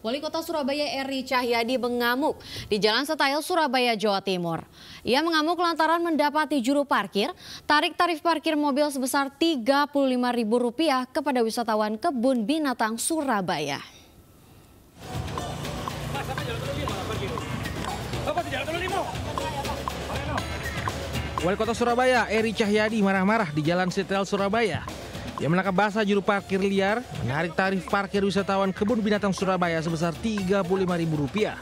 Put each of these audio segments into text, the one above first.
Wali Kota Surabaya Eri Cahyadi mengamuk di Jalan Setail, Surabaya, Jawa Timur. Ia mengamuk lantaran mendapati juru parkir tarik tarif parkir mobil sebesar Rp35.000 kepada wisatawan Kebun Binatang Surabaya. Wali Kota Surabaya Eri Cahyadi marah-marah di Jalan Setail, Surabaya. Ia menangkap basah juru parkir liar menarik tarif parkir wisatawan Kebun Binatang Surabaya sebesar Rp35.000.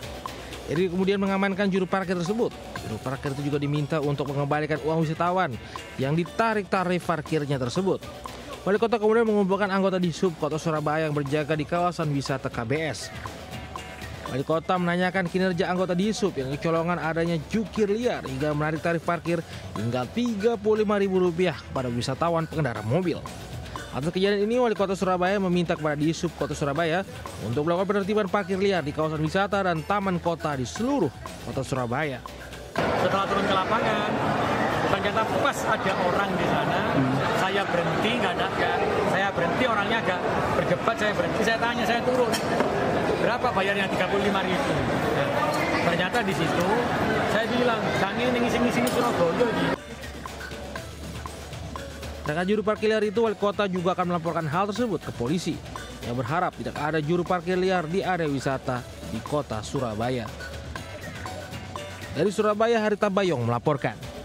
Eri kemudian mengamankan juru parkir tersebut. Juru parkir itu juga diminta untuk mengembalikan uang wisatawan yang ditarik tarif parkirnya tersebut. Wali kota kemudian mengumpulkan anggota Dishub Kota Surabaya yang berjaga di kawasan wisata KBS. Wali kota menanyakan kinerja anggota Dishub yang kecolongan adanya jukir liar hingga menarik tarif parkir hingga Rp35.000 kepada wisatawan pengendara mobil. Atas kejadian ini, Wali Kota Surabaya meminta kepada Dishub Kota Surabaya untuk melakukan penertiban parkir liar di kawasan wisata dan taman kota di seluruh Kota Surabaya. Setelah turun ke lapangan, ternyata pas ada orang di sana, saya berhenti, saya berhenti, orangnya agak berdebat, saya berhenti, saya tanya, saya turun. Berapa bayarnya? Rp35.000. Ternyata di situ, saya bilang, jangan ngisi-ngisi Surabaya gitu. Terkait juru parkir liar itu, wali kota juga akan melaporkan hal tersebut ke polisi. Yang berharap tidak ada juru parkir liar di area wisata di kota Surabaya. Dari Surabaya, Hari Tabayong melaporkan.